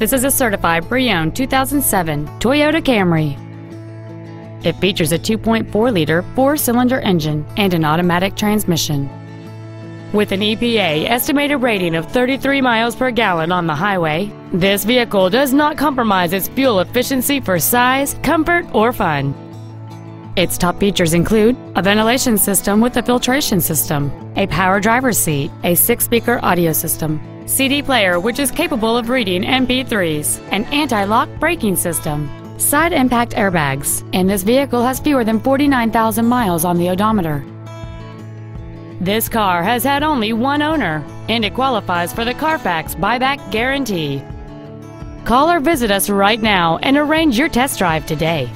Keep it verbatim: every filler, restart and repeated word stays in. This is a certified pre-owned two thousand seven Toyota Camry. It features a two point four liter four-cylinder engine and an automatic transmission. With an E P A estimated rating of thirty-three miles per gallon on the highway, this vehicle does not compromise its fuel efficiency for size, comfort, or fun. Its top features include a ventilation system with a filtration system, a power driver's seat, a six-speaker audio system, C D player which is capable of reading M P threes, an anti-lock braking system, side impact airbags, and this vehicle has fewer than forty-nine thousand miles on the odometer. This car has had only one owner, and it qualifies for the Carfax buyback guarantee. Call or visit us right now and arrange your test drive today.